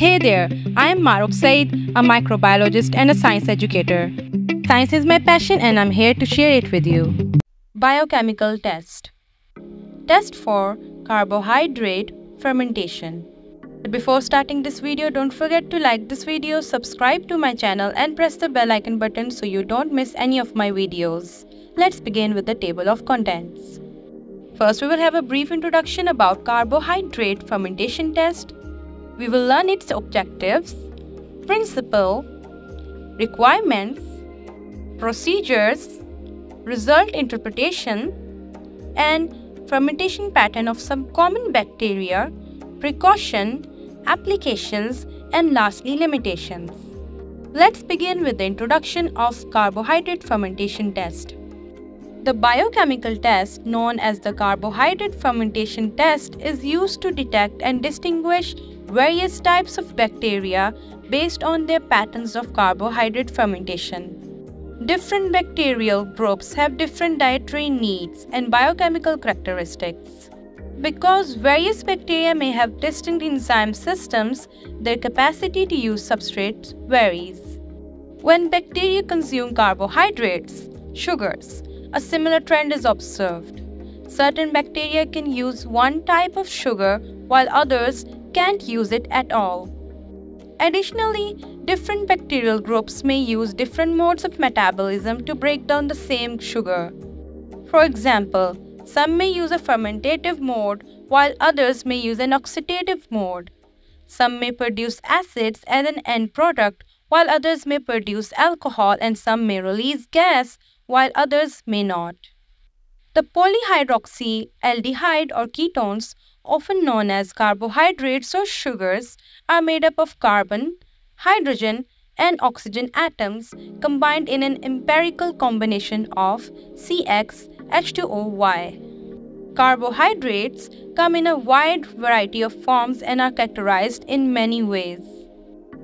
Hey there, I am Mahrukh Said, a microbiologist and a science educator. Science is my passion and I'm here to share it with you. Biochemical test. Test for carbohydrate fermentation. Before starting this video, don't forget to like this video, subscribe to my channel and press the bell icon button so you don't miss any of my videos. Let's begin with the table of contents. First, we will have a brief introduction about carbohydrate fermentation test. We will learn its objectives, principle, requirements, procedures, result interpretation, and fermentation pattern of some common bacteria, precaution, applications, and lastly limitations. Let's begin with the introduction of carbohydrate fermentation test. The biochemical test, known as the carbohydrate fermentation test, is used to detect and distinguish various types of bacteria based on their patterns of carbohydrate fermentation. Different bacterial groups have different dietary needs and biochemical characteristics. Because various bacteria may have distinct enzyme systems, their capacity to use substrates varies. When bacteria consume carbohydrates, sugars, a similar trend is observed. Certain bacteria can use one type of sugar while others can't use it at all. Additionally, different bacterial groups may use different modes of metabolism to break down the same sugar. For example, some may use a fermentative mode while others may use an oxidative mode. Some may produce acids as an end product while others may produce alcohol, and some may release gas while others may not. The polyhydroxyaldehyde or ketones, often known as carbohydrates or sugars, are made up of carbon, hydrogen, and oxygen atoms combined in an empirical combination of CX H2OY. Carbohydrates come in a wide variety of forms and are characterized in many ways.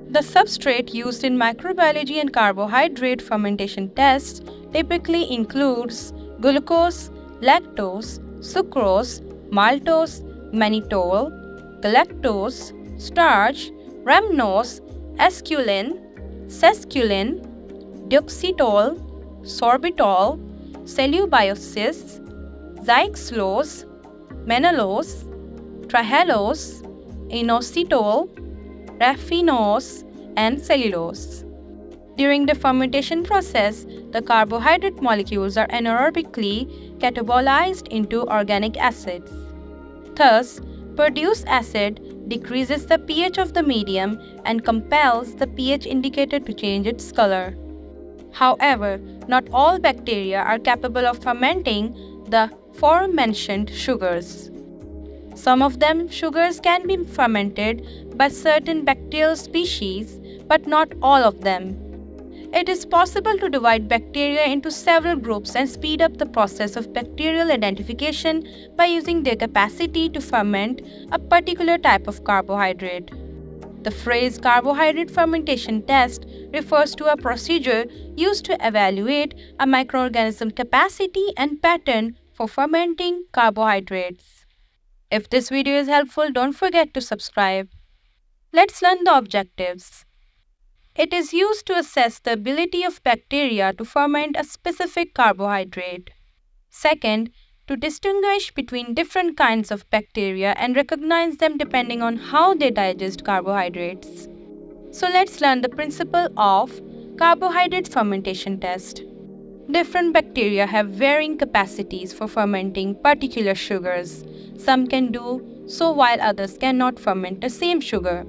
The substrate used in microbiology and carbohydrate fermentation tests typically includes glucose, lactose, sucrose, maltose, mannitol, galactose, starch, rhamnose, asculin, sesculin, deoxytol, sorbitol, cellulobiosis, zygslose, menalose, trihalose, inositol, raffinose, and cellulose. During the fermentation process, the carbohydrate molecules are anaerobically catabolized into organic acids. Thus, produced acid decreases the pH of the medium and compels the pH indicator to change its color. However, not all bacteria are capable of fermenting the aforementioned sugars. Some of them sugars can be fermented by certain bacterial species, but not all of them. It is possible to divide bacteria into several groups and speed up the process of bacterial identification by using their capacity to ferment a particular type of carbohydrate. The phrase carbohydrate fermentation test refers to a procedure used to evaluate a microorganism's capacity and pattern for fermenting carbohydrates. If this video is helpful, don't forget to subscribe. Let's learn the objectives. It is used to assess the ability of bacteria to ferment a specific carbohydrate. Second, to distinguish between different kinds of bacteria and recognize them depending on how they digest carbohydrates. So let's learn the principle of carbohydrate fermentation test. Different bacteria have varying capacities for fermenting particular sugars. Some can do so while others cannot ferment the same sugar.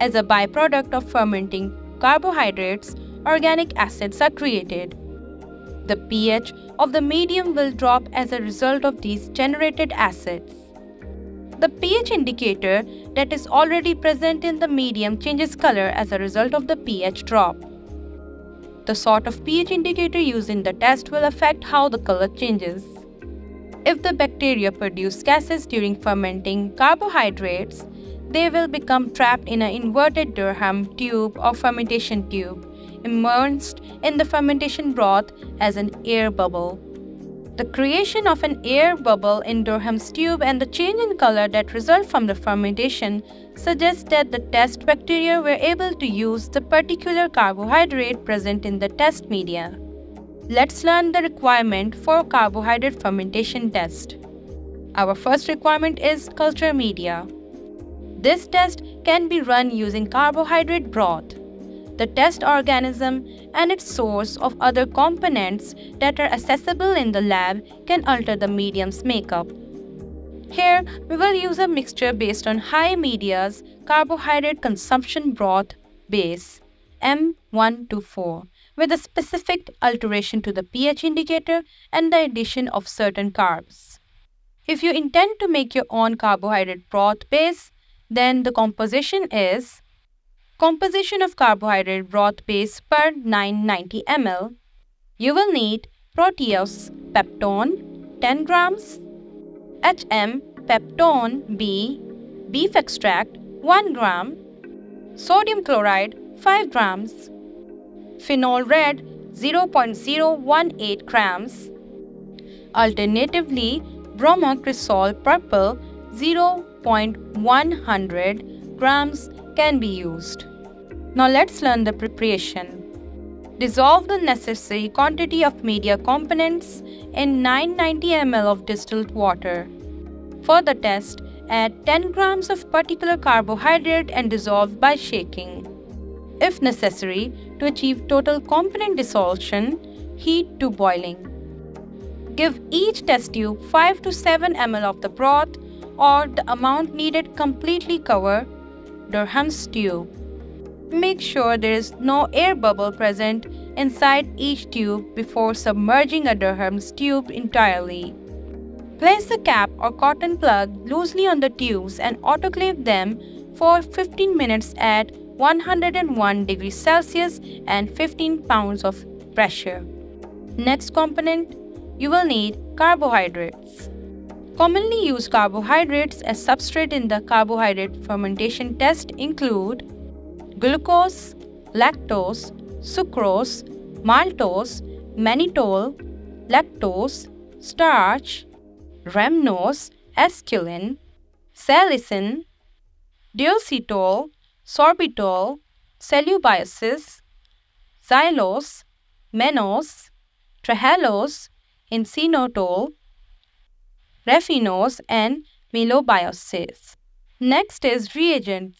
As a byproduct of fermenting carbohydrates, organic acids are created. The pH of the medium will drop as a result of these generated acids. The pH indicator that is already present in the medium changes color as a result of the pH drop. The sort of pH indicator used in the test will affect how the color changes. If the bacteria produce gases during fermenting carbohydrates, they will become trapped in an inverted Durham tube or fermentation tube, immersed in the fermentation broth as an air bubble. The creation of an air bubble in Durham's tube and the change in color that result from the fermentation suggests that the test bacteria were able to use the particular carbohydrate present in the test media. Let's learn the requirement for carbohydrate fermentation test. Our first requirement is culture media. This test can be run using carbohydrate broth, the test organism, and its source of other components that are accessible in the lab can alter the medium's makeup. Here, we will use a mixture based on high media's carbohydrate consumption broth base M124 with a specific alteration to the pH indicator and the addition of certain carbs. If you intend to make your own carbohydrate broth base, then the composition is composition of carbohydrate broth base per 990 ml. You will need Proteus Peptone 10 grams, HM Peptone B, beef extract 1 gram, sodium chloride 5 grams, phenol red 0.018 grams, alternatively bromocresol purple 0.100 grams can be used. Now let's learn the preparation. Dissolve the necessary quantity of media components in 990 ml of distilled water. For the test, add 10 grams of particular carbohydrate and dissolve by shaking. If necessary, to achieve total component dissolution, heat to boiling. Give each test tube 5 to 7 ml of the broth or the amount needed completely cover Durham's tube. Make sure there is no air bubble present inside each tube before submerging a Durham's tube entirely. Place the cap or cotton plug loosely on the tubes and autoclave them for 15 minutes at 101 degrees Celsius and 15 pounds of pressure. Next component, you will need carbohydrates. Commonly used carbohydrates as substrate in the carbohydrate fermentation test include glucose, lactose, sucrose, maltose, mannitol, lactose, starch, rhamnose, asculin, salicin, deocetyl, sorbitol, celluloses, xylose, mannose, trehalose, encinotol, raffinose, and melobioses. Next is reagents.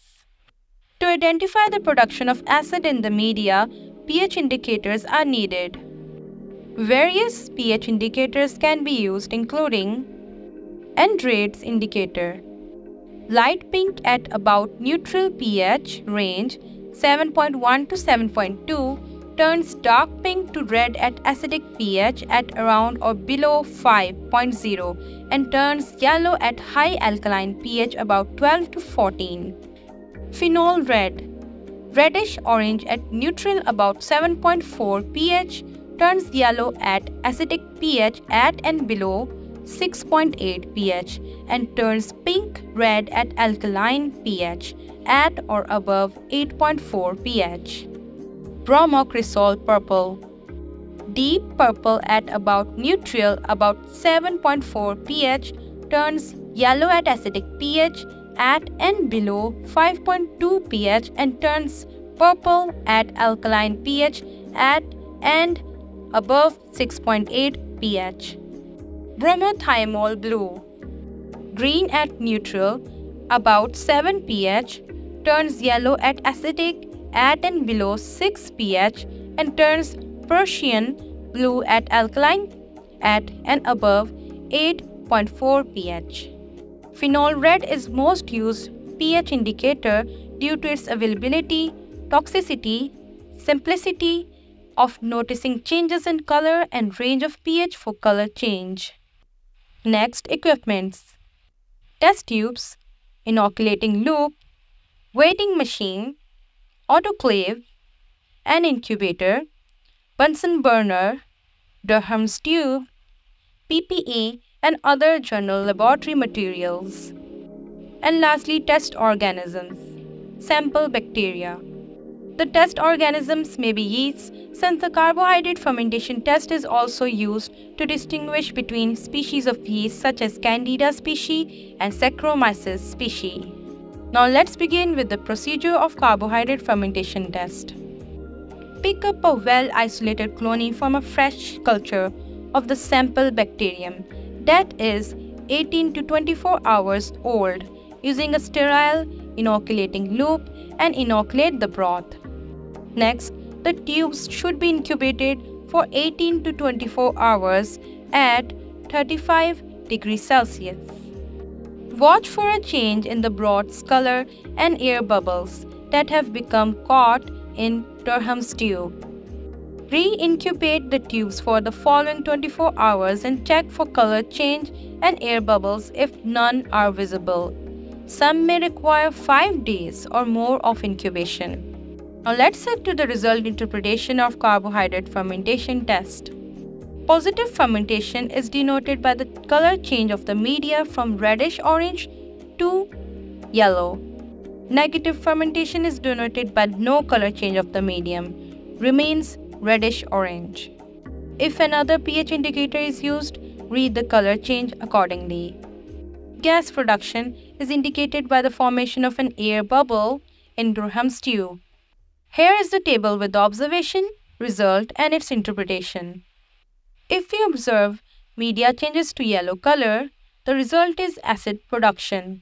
To identify the production of acid in the media, pH indicators are needed. Various pH indicators can be used, including Andrade's indicator, light pink at about neutral pH range 7.1 to 7.2 turns dark pink to red at acidic pH at around or below 5.0 and turns yellow at high alkaline pH about 12 to 14. Phenol red, reddish orange at neutral about 7.4 pH turns yellow at acidic pH at and below 6.8 pH and turns pink-red at alkaline pH at or above 8.4 pH. Bromocresol purple, deep purple at about neutral about 7.4 pH turns yellow at acidic pH at and below 5.2 pH and turns purple at alkaline pH at and above 6.8 pH. Bromothymol blue, green at neutral, about 7 pH, turns yellow at acidic at and below 6 pH and turns Prussian blue at alkaline at and above 8.4 pH. Phenol red is most used pH indicator due to its availability, toxicity, simplicity of noticing changes in color and range of pH for color change. Next, equipments. Test tubes, inoculating loop, weighing machine, autoclave, an incubator, Bunsen burner, Durham's tube, PPE and other general laboratory materials. And lastly, test organisms, sample bacteria. The test organisms may be yeasts, since the carbohydrate fermentation test is also used to distinguish between species of yeast such as Candida species and Saccharomyces species. Now let's begin with the procedure of carbohydrate fermentation test. Pick up a well-isolated colony from a fresh culture of the sample bacterium that is 18 to 24 hours old using a sterile inoculating loop and inoculate the broth. Next, the tubes should be incubated for 18 to 24 hours at 35 degrees Celsius. Watch for a change in the broth's color and air bubbles that have become caught in Durham's tube. Re-incubate the tubes for the following 24 hours and check for color change and air bubbles if none are visible. Some may require 5 days or more of incubation. Now let's head to the result interpretation of carbohydrate fermentation test. Positive fermentation is denoted by the color change of the media from reddish-orange to yellow. Negative fermentation is denoted by no color change of the medium, remains reddish-orange. If another pH indicator is used, read the color change accordingly. Gas production is indicated by the formation of an air bubble in Durham's tube. Here is the table with the observation, result and its interpretation. If we observe media changes to yellow color, the result is acid production.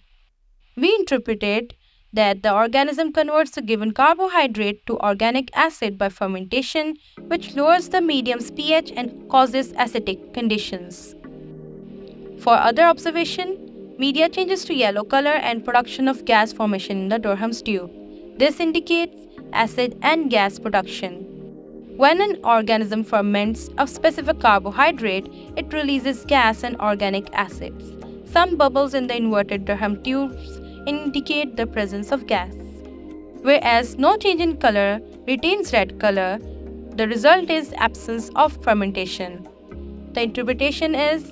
We interpreted that the organism converts the given carbohydrate to organic acid by fermentation, which lowers the medium's pH and causes acidic conditions. For other observation, media changes to yellow color and production of gas formation in the Durham's tube. This indicates acid and gas production. When an organism ferments a specific carbohydrate, it releases gas and organic acids. Some bubbles in the inverted Durham tubes indicate the presence of gas. Whereas no change in color retains red color, the result is absence of fermentation. The interpretation is,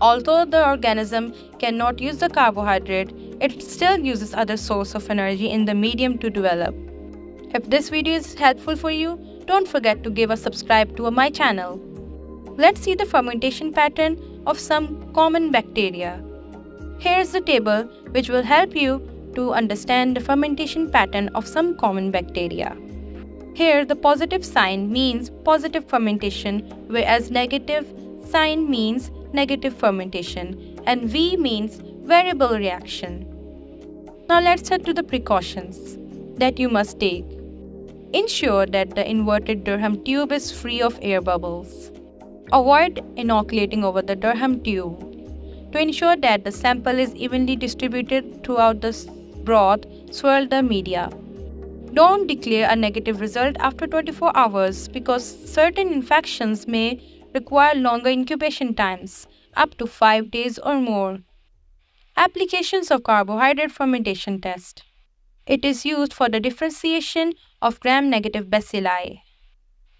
although the organism cannot use the carbohydrate, it still uses other source of energy in the medium to develop. If this video is helpful for you, don't forget to give a subscribe to my channel. Let's see the fermentation pattern of some common bacteria. Here's the table which will help you to understand the fermentation pattern of some common bacteria. Here the positive sign means positive fermentation, whereas negative sign means negative fermentation, and V means variable reaction. Now let's head to the precautions that you must take. Ensure that the inverted Durham tube is free of air bubbles. Avoid inoculating over the Durham tube. To ensure that the sample is evenly distributed throughout the broth, swirl the media. Don't declare a negative result after 24 hours because certain infections may require longer incubation times, up to 5 days or more. Applications of carbohydrate fermentation test. It is used for the differentiation of gram-negative bacilli,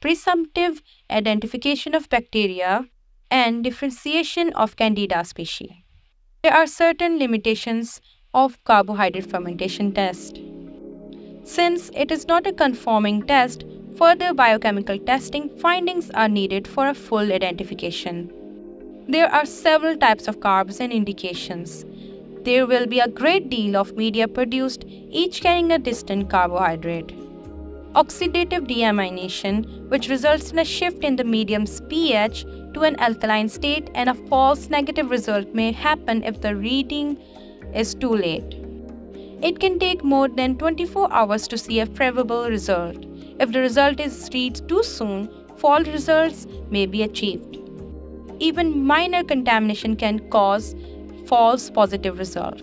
presumptive identification of bacteria, and differentiation of Candida species. There are certain limitations of carbohydrate fermentation test. Since it is not a conforming test, further biochemical testing findings are needed for a full identification. There are several types of carbs and indications. There will be a great deal of media produced, each carrying a distinct carbohydrate. Oxidative deamination, which results in a shift in the medium's pH to an alkaline state, and a false negative result may happen if the reading is too late. It can take more than 24 hours to see a favorable result. If the result is read too soon, false results may be achieved. Even minor contamination can cause false positive result.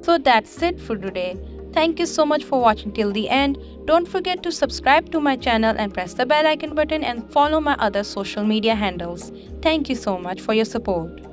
So that's it for today. Thank you so much for watching till the end. Don't forget to subscribe to my channel and press the bell icon button and follow my other social media handles. Thank you so much for your support.